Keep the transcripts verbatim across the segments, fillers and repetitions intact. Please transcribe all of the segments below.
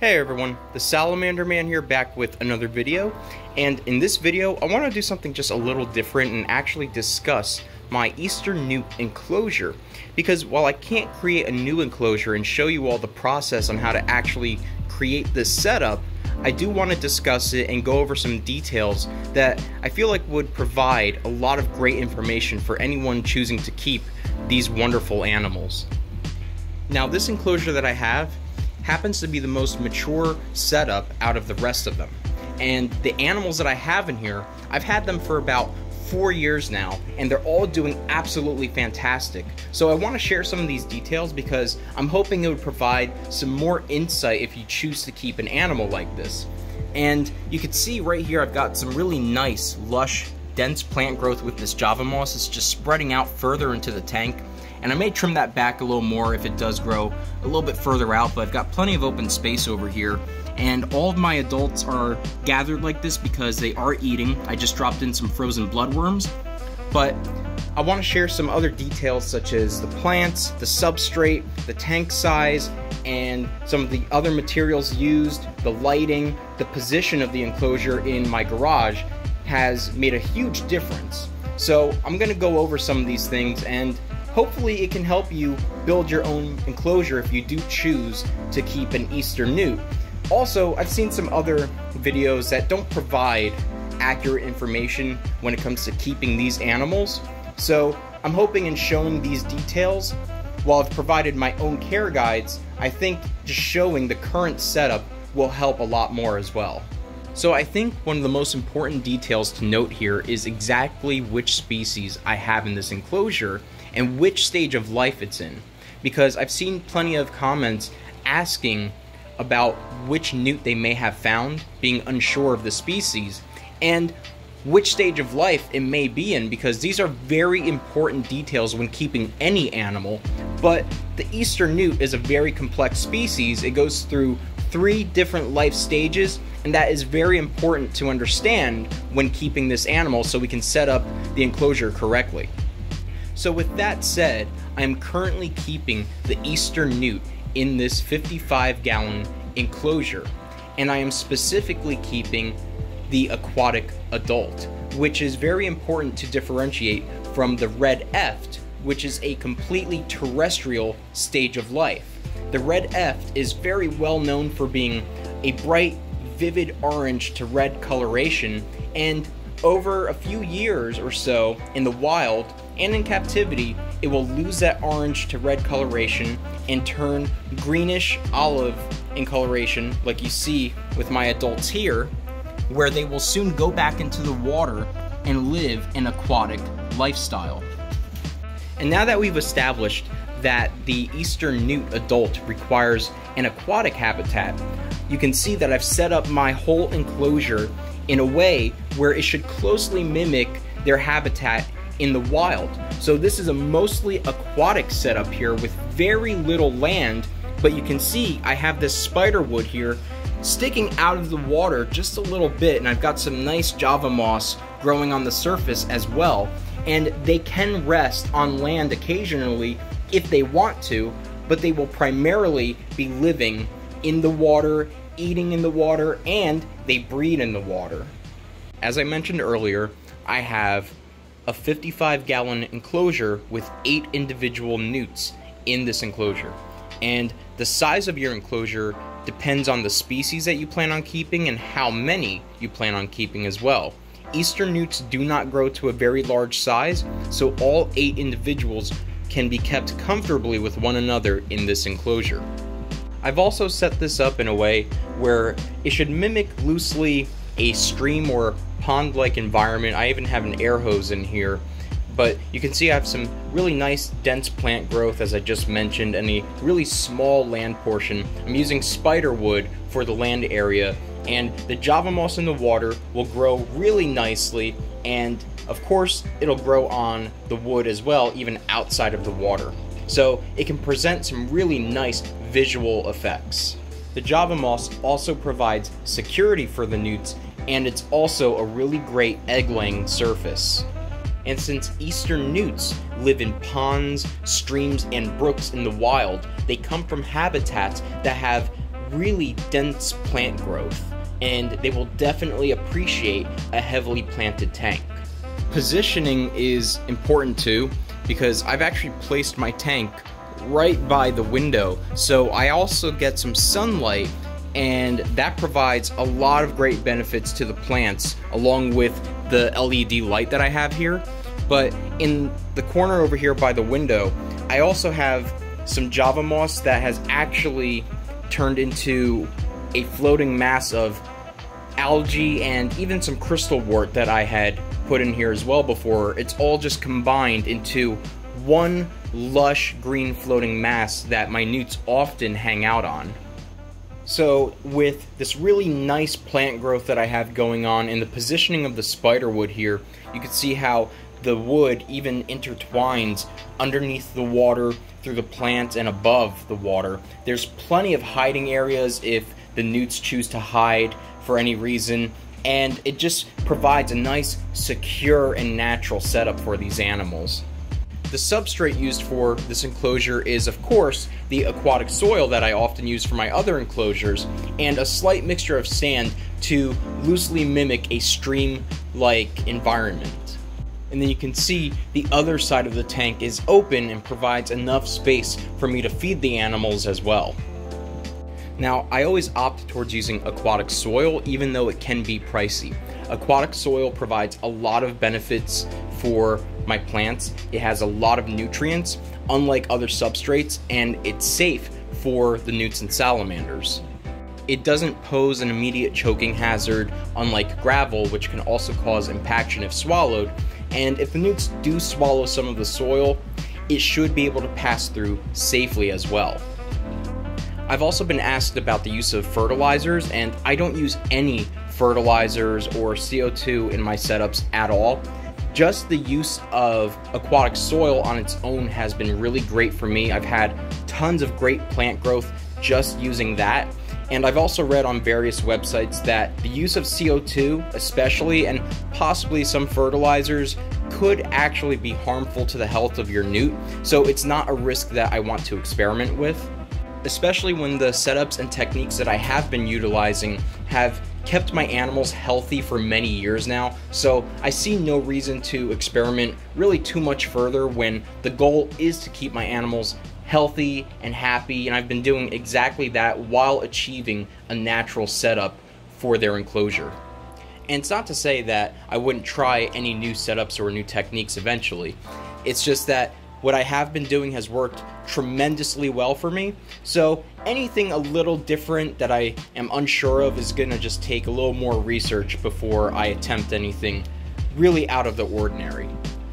Hey everyone, the Salamander Man here, back with another video, and in this video I want to do something just a little different and actually discuss my Eastern Newt enclosure, because while I can't create a new enclosure and show you all the process on how to actually create this setup, I do want to discuss it and go over some details that I feel like would provide a lot of great information for anyone choosing to keep these wonderful animals. Now, this enclosure that I have happens to be the most mature setup out of the rest of them. And the animals that I have in here, I've had them for about four years now, and they're all doing absolutely fantastic. So I want to share some of these details because I'm hoping it would provide some more insight if you choose to keep an animal like this. And you can see right here, I've got some really nice, lush, dense plant growth with this Java moss. It's just spreading out further into the tank. And I may trim that back a little more if it does grow a little bit further out, but I've got plenty of open space over here. And all of my adults are gathered like this because they are eating. I just dropped in some frozen bloodworms. But I want to share some other details such as the plants, the substrate, the tank size, and some of the other materials used, the lighting, the position of the enclosure in my garage has made a huge difference. So I'm going to go over some of these things, and hopefully it can help you build your own enclosure if you do choose to keep an Eastern Newt. Also, I've seen some other videos that don't provide accurate information when it comes to keeping these animals. So I'm hoping in showing these details, while I've provided my own care guides, I think just showing the current setup will help a lot more as well. So I think one of the most important details to note here is exactly which species I have in this enclosure and which stage of life it's in, because I've seen plenty of comments asking about which newt they may have found, being unsure of the species, and which stage of life it may be in, because these are very important details when keeping any animal. But the Eastern Newt is a very complex species. It goes through three different life stages, and that is very important to understand when keeping this animal so we can set up the enclosure correctly. So with that said, I am currently keeping the Eastern Newt in this fifty-five gallon enclosure, and I am specifically keeping the aquatic adult, which is very important to differentiate from the red eft, which is a completely terrestrial stage of life. The red eft is very well known for being a bright, vivid orange to red coloration, and over a few years or so in the wild and in captivity, it will lose that orange to red coloration and turn greenish olive in coloration, like you see with my adults here, where they will soon go back into the water and live an aquatic lifestyle. And now that we've established that the Eastern Newt adult requires an aquatic habitat, you can see that I've set up my whole enclosure in a way where it should closely mimic their habitat in the wild. So this is a mostly aquatic setup here with very little land, but you can see I have this spider wood here sticking out of the water just a little bit, and I've got some nice Java moss growing on the surface as well, and they can rest on land occasionally if they want to, but they will primarily be living in the water, eating in the water, and they breed in the water. As I mentioned earlier, I have a fifty-five gallon enclosure with eight individual newts in this enclosure. And the size of your enclosure depends on the species that you plan on keeping and how many you plan on keeping as well. Eastern newts do not grow to a very large size, so all eight individuals can be kept comfortably with one another in this enclosure. I've also set this up in a way where it should mimic loosely a stream or pond-like environment. I even have an air hose in here, but you can see I have some really nice dense plant growth, as I just mentioned, and a really small land portion. I'm using spider wood for the land area, and the Java moss in the water will grow really nicely, and of course it'll grow on the wood as well, even outside of the water. So it can present some really nice visual effects. The Java moss also provides security for the newts, and it's also a really great egg-laying surface. And since Eastern newts live in ponds, streams, and brooks in the wild, they come from habitats that have really dense plant growth, and they will definitely appreciate a heavily planted tank. Positioning is important too, because I've actually placed my tank right by the window, so I also get some sunlight, and that provides a lot of great benefits to the plants, along with the L E D light that I have here. But in the corner over here by the window, I also have some Java moss that has actually turned into a floating mass of algae and even some crystal wort that I had put in here as well before. It's all just combined into one lush green floating mass that my newts often hang out on. So with this really nice plant growth that I have going on and the positioning of the spiderwood here, you can see how the wood even intertwines underneath the water, through the plants, and above the water. There's plenty of hiding areas if the newts choose to hide for any reason, and it just provides a nice, secure, and natural setup for these animals. The substrate used for this enclosure is, of course, the aquatic soil that I often use for my other enclosures, and a slight mixture of sand to loosely mimic a stream-like environment. And then you can see the other side of the tank is open and provides enough space for me to feed the animals as well. Now, I always opt towards using aquatic soil, even though it can be pricey. Aquatic soil provides a lot of benefits for my plants. It has a lot of nutrients, unlike other substrates, and it's safe for the newts and salamanders. It doesn't pose an immediate choking hazard, unlike gravel, which can also cause impaction if swallowed. And if the newts do swallow some of the soil, it should be able to pass through safely as well. I've also been asked about the use of fertilizers, and I don't use any fertilizers or C O two in my setups at all. Just the use of aquatic soil on its own has been really great for me. I've had tons of great plant growth just using that. And I've also read on various websites that the use of C O two especially, and possibly some fertilizers, could actually be harmful to the health of your newt. So it's not a risk that I want to experiment with, especially when the setups and techniques that I have been utilizing have kept my animals healthy for many years now. So I see no reason to experiment really too much further when the goal is to keep my animals healthy and happy, and I've been doing exactly that while achieving a natural setup for their enclosure. And it's not to say that I wouldn't try any new setups or new techniques eventually. It's just that what I have been doing has worked tremendously well for me, so anything a little different that I am unsure of is gonna just take a little more research before I attempt anything really out of the ordinary.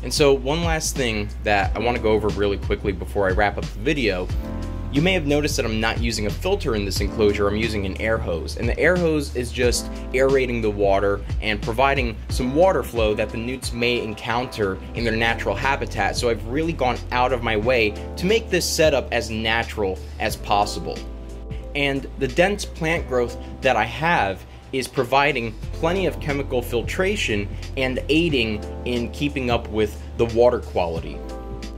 And so one last thing that I want to go over really quickly before I wrap up the video, you may have noticed that I'm not using a filter in this enclosure, I'm using an air hose. And the air hose is just aerating the water and providing some water flow that the newts may encounter in their natural habitat. So I've really gone out of my way to make this setup as natural as possible. And the dense plant growth that I have is providing plenty of chemical filtration and aiding in keeping up with the water quality.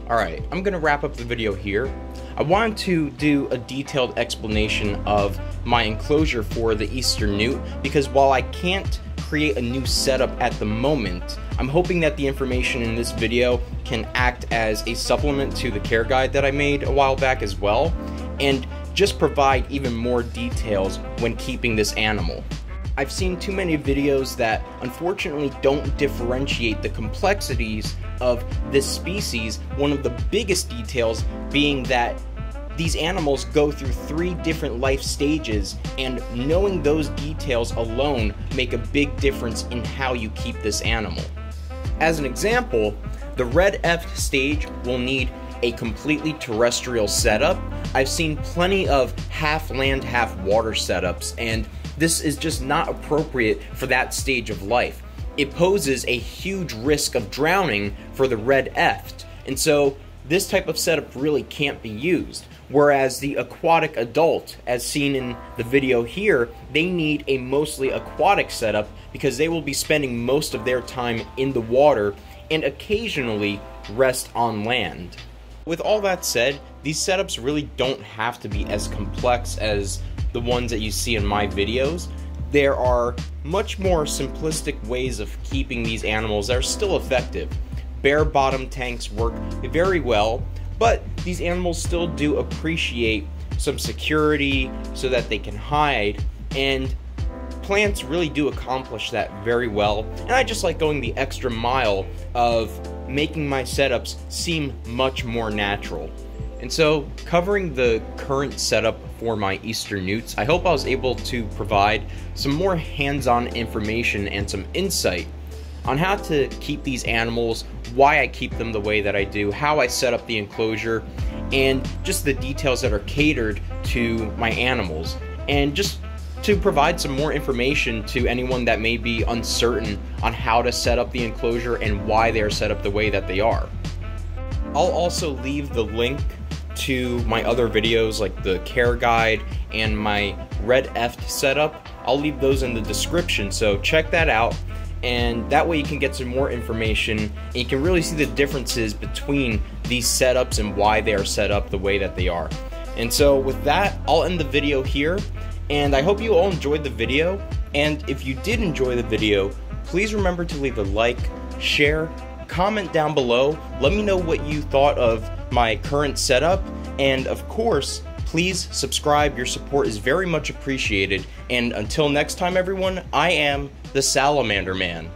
All right, I'm gonna wrap up the video here. I wanted to do a detailed explanation of my enclosure for the Eastern Newt, because while I can't create a new setup at the moment, I'm hoping that the information in this video can act as a supplement to the care guide that I made a while back as well, and just provide even more details when keeping this animal. I've seen too many videos that unfortunately don't differentiate the complexities of this species, one of the biggest details being that these animals go through three different life stages, and knowing those details alone make a big difference in how you keep this animal. As an example, the red F stage will need a completely terrestrial setup. I've seen plenty of half land, half water setups, and this is just not appropriate for that stage of life. It poses a huge risk of drowning for the red eft, and so this type of setup really can't be used. Whereas the aquatic adult, as seen in the video here, they need a mostly aquatic setup because they will be spending most of their time in the water and occasionally rest on land. With all that said, these setups really don't have to be as complex as the ones that you see in my videos, there are much more simplistic ways of keeping these animals that are still effective. Bare bottom tanks work very well, but these animals still do appreciate some security so that they can hide, and plants really do accomplish that very well. And I just like going the extra mile of making my setups seem much more natural. And so, covering the current setup for my Eastern Newts, I hope I was able to provide some more hands-on information and some insight on how to keep these animals, why I keep them the way that I do, how I set up the enclosure, and just the details that are catered to my animals, and just to provide some more information to anyone that may be uncertain on how to set up the enclosure and why they are set up the way that they are. I'll also leave the link to my other videos like the care guide and my red eft setup. I'll leave those in the description, so check that out, and that way you can get some more information and you can really see the differences between these setups and why they are set up the way that they are. And so with that, I'll end the video here, and I hope you all enjoyed the video. And if you did enjoy the video, please remember to leave a like, share, comment down below. Let me know what you thought of my current setup, and of course, please subscribe. Your support is very much appreciated. And until next time, everyone, I am the Salamander Man.